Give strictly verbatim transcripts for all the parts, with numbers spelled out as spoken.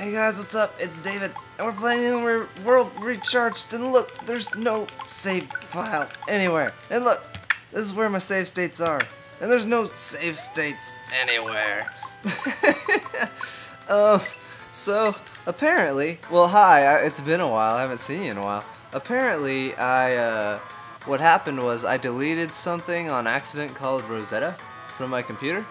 Hey guys, what's up? It's David, and we're playing Un-World Recharged, and look, there's no save file anywhere. And look, this is where my save states are, and there's no save states anywhere. uh, so, apparently, well hi, I, it's been a while, I haven't seen you in a while. Apparently, I, uh, what happened was I deleted something on accident called Rosetta from my computer.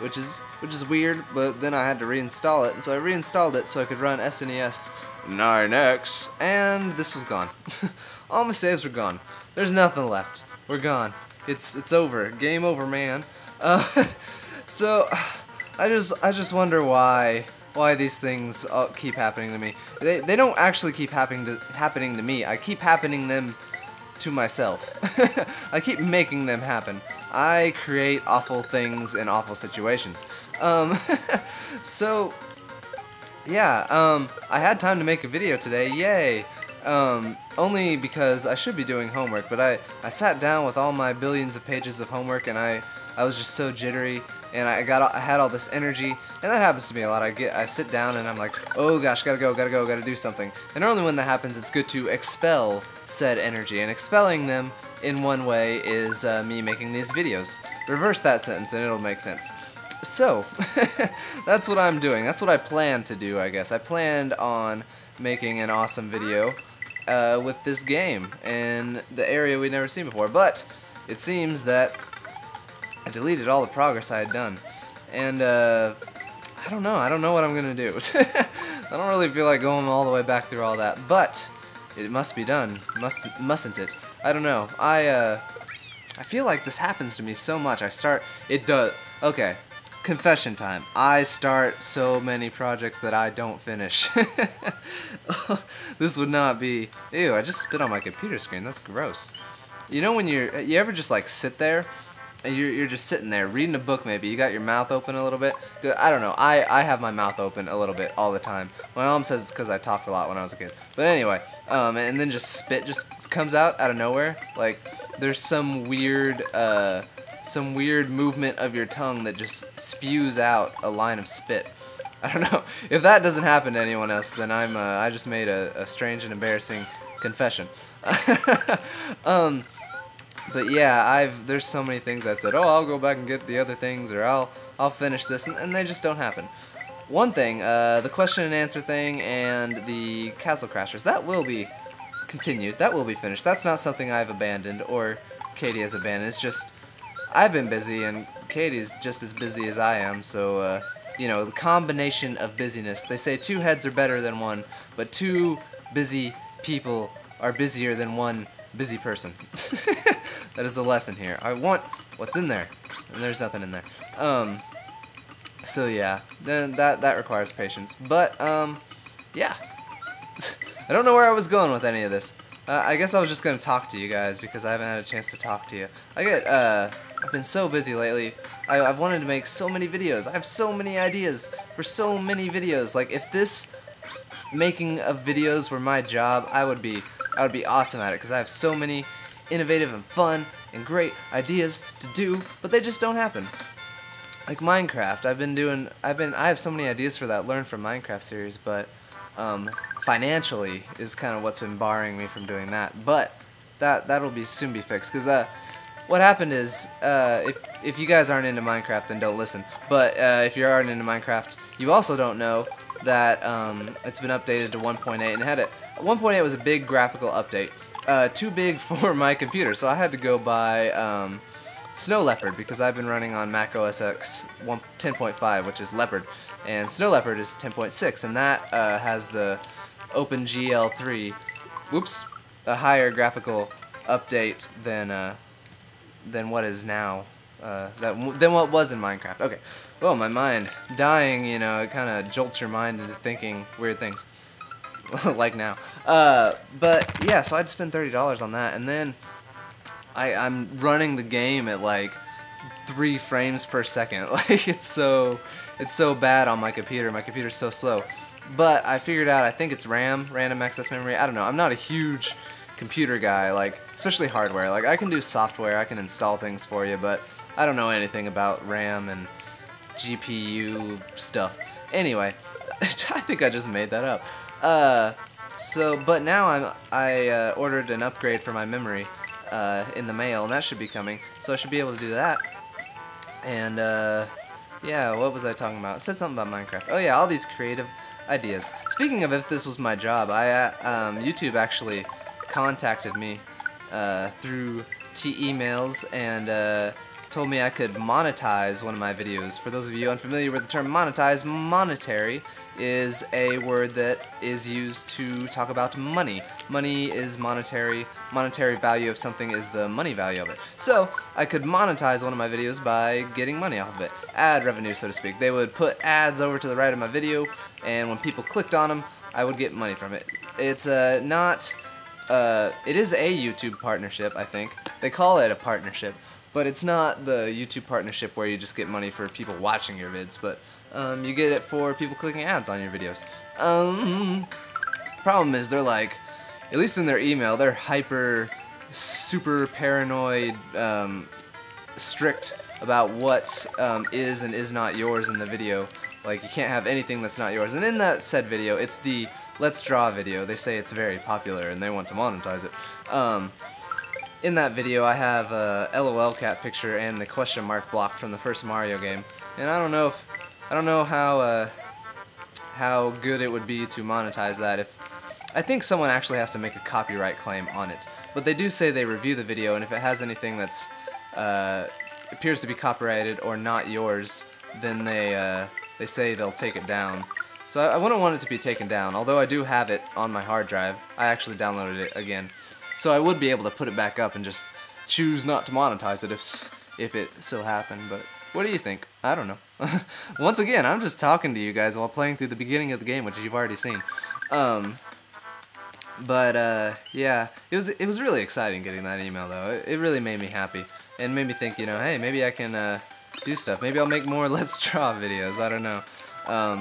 Which is which is weird, but then I had to reinstall it, and so I reinstalled it so I could run S N E S nine X, and this was gone. All my saves were gone. There's nothing left. We're gone. It's it's over. Game over, man. Uh, so I just I just wonder why why these things all keep happening to me. They they don't actually keep happening to happening to me. I keep happening them to myself. I keep making them happen. I create awful things in awful situations. Um, so, yeah, um, I had time to make a video today, yay! Um, only because I should be doing homework, but I, I sat down with all my billions of pages of homework, and I, I was just so jittery, and I got I had all this energy, and that happens to me a lot. I get I sit down and I'm like, oh gosh, gotta go, gotta go, gotta do something. And normally when that happens, it's good to expel said energy, and expelling them in one way is uh, me making these videos. Reverse that sentence and it'll make sense. So, that's what I'm doing. That's what I planned to do, I guess. I planned on making an awesome video uh, with this game in the area we'd never seen before, but it seems that I deleted all the progress I had done, and uh, I don't know, I don't know what I'm gonna do. I don't really feel like going all the way back through all that, but it must be done, must, mustn't it? I don't know, I uh, I feel like this happens to me so much. I start, it does, okay, confession time, I start so many projects that I don't finish. This would not be, ew, I just spit on my computer screen, that's gross. You know when you're, you ever just like sit there, You're, you're just sitting there reading a book maybe, you got your mouth open a little bit. I don't know, I, I have my mouth open a little bit all the time. My mom says it's because I talked a lot when I was a kid. But anyway, um, and then just spit just comes out out of nowhere. Like, there's some weird, uh, some weird movement of your tongue that just spews out a line of spit. I don't know, if that doesn't happen to anyone else, then I'm, uh, I just made a, a strange and embarrassing confession. um... But yeah, I've there's so many things I said, oh, I'll go back and get the other things, or I'll I'll finish this, and, and they just don't happen. One thing, uh, the question and answer thing and the Castle Crashers, that will be continued, that will be finished. That's not something I've abandoned, or Katie has abandoned. It's just, I've been busy, and Katie's just as busy as I am, so, uh, you know, the combination of busyness. They say two heads are better than one, but two busy people are busier than one busy person. That is the lesson here. I want what's in there, and there's nothing in there. Um, so yeah, then that that requires patience. But um, yeah, I don't know where I was going with any of this. Uh, I guess I was just gonna talk to you guys because I haven't had a chance to talk to you. I get uh, I've been so busy lately. I, I've wanted to make so many videos. I have so many ideas for so many videos. Like if this making of videos were my job, I would be I would be awesome at it because I have so many innovative and fun and great ideas to do, but they just don't happen. Like Minecraft, I've been doing, I've been, I have so many ideas for that Learn from Minecraft series, but um, financially is kind of what's been barring me from doing that. But that that'll be soon be fixed because uh, what happened is uh, if if you guys aren't into Minecraft, then don't listen. But uh, if you aren't into Minecraft, you also don't know that um, it's been updated to one point eight, and it had it. one point eight was a big graphical update. Uh, too big for my computer, so I had to go buy um, Snow Leopard because I've been running on Mac O S X ten point five, which is Leopard, and Snow Leopard is ten point six, and that uh, has the OpenGL three, whoops, a higher graphical update than uh, than what is now, uh, that, than what was in Minecraft. Okay, well, my mind dying, you know, it kind of jolts your mind into thinking weird things. Like now. Uh, but yeah, so I'd spend thirty dollars on that, and then I, I'm running the game at like three frames per second. Like it's so it's so bad on my computer. My computer's so slow. But I figured out I think it's RAM, random access memory. I don't know. I'm not a huge computer guy, like especially hardware. Like I can do software, I can install things for you, but I don't know anything about RAM and G P U stuff. Anyway, I think I just made that up. Uh, so, but now I'm I uh, ordered an upgrade for my memory uh, in the mail, and that should be coming. So I should be able to do that. And uh, yeah, what was I talking about? I said something about Minecraft. Oh yeah, all these creative ideas. Speaking of, if this was my job, I uh, um, YouTube actually contacted me uh, through T emails and. Uh, told me I could monetize one of my videos. For those of you unfamiliar with the term monetize, monetary is a word that is used to talk about money. Money is monetary. Monetary value of something is the money value of it. So I could monetize one of my videos by getting money off of it. Ad revenue, so to speak. They would put ads over to the right of my video, and when people clicked on them, I would get money from it. It's uh, not... Uh, it is a YouTube partnership, I think. They call it a partnership. But it's not the YouTube partnership where you just get money for people watching your vids, but um, you get it for people clicking ads on your videos. Um, problem is, they're like, at least in their email, they're hyper, super paranoid, um, strict about what um, is and is not yours in the video. Like, you can't have anything that's not yours. And in that said video, it's the Let's Draw video. They say it's very popular and they want to monetize it. Um, In that video, I have a LOL cat picture and the question mark block from the first Mario game, and I don't know if I don't know how uh, how good it would be to monetize that. If I think someone actually has to make a copyright claim on it, but they do say they review the video, and if it has anything that's uh, appears to be copyrighted or not yours, then they uh, they say they'll take it down. So I, I wouldn't want it to be taken down, although I do have it on my hard drive. I actually downloaded it again. So I would be able to put it back up and just choose not to monetize it if, if it so happened, but what do you think? I don't know. Once again, I'm just talking to you guys while playing through the beginning of the game, which you've already seen. Um, but uh, yeah, it was it was really exciting getting that email, though. It, it really made me happy and made me think, you know, hey, maybe I can uh, do stuff. Maybe I'll make more Let's Draw videos. I don't know. Um,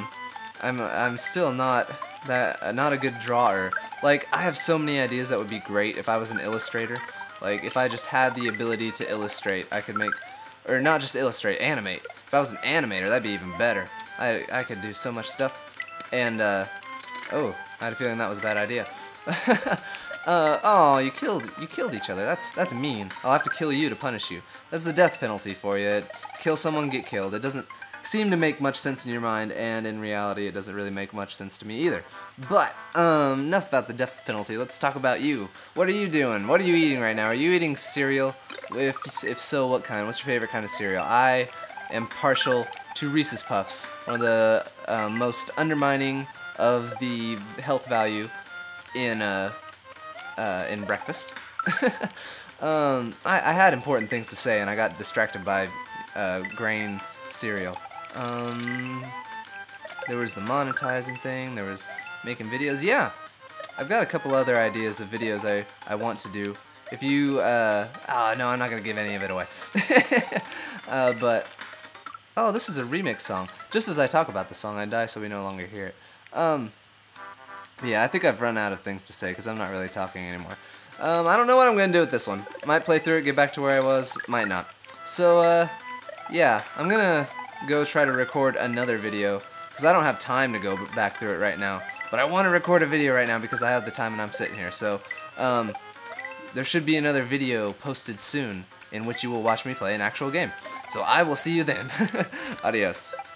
I'm I'm still not that not a good drawer. Like, I have so many ideas that would be great if I was an illustrator. Like, if I just had the ability to illustrate, I could make... Or not just illustrate, animate. If I was an animator, that'd be even better. I, I could do so much stuff. And, uh... oh, I had a feeling that was a bad idea. uh, oh, you killed you killed each other. That's, that's mean. I'll have to kill you to punish you. That's the death penalty for you. Kill someone, get killed. It doesn't seem to make much sense in your mind, and in reality it doesn't really make much sense to me either. But, um, enough about the death penalty, let's talk about you. What are you doing? What are you eating right now? Are you eating cereal? If, if so, what kind? What's your favorite kind of cereal? I am partial to Reese's Puffs, one of the uh, most undermining of the health value in, uh, uh, in breakfast. um, I, I had important things to say and I got distracted by uh, grain cereal. Um, there was the monetizing thing, there was making videos. Yeah, I've got a couple other ideas of videos I, I want to do. If you, uh, oh no, I'm not going to give any of it away. uh, but, oh, this is a remix song. Just as I talk about the song, I die so we no longer hear it. Um, yeah, I think I've run out of things to say because I'm not really talking anymore. Um, I don't know what I'm going to do with this one. Might play through it, get back to where I was, might not. So, uh, yeah, I'm going to... go try to record another video because I don't have time to go back through it right now, but I want to record a video right now because I have the time and I'm sitting here. So um, there should be another video posted soon in which you will watch me play an actual game. So I will see you then. Adios.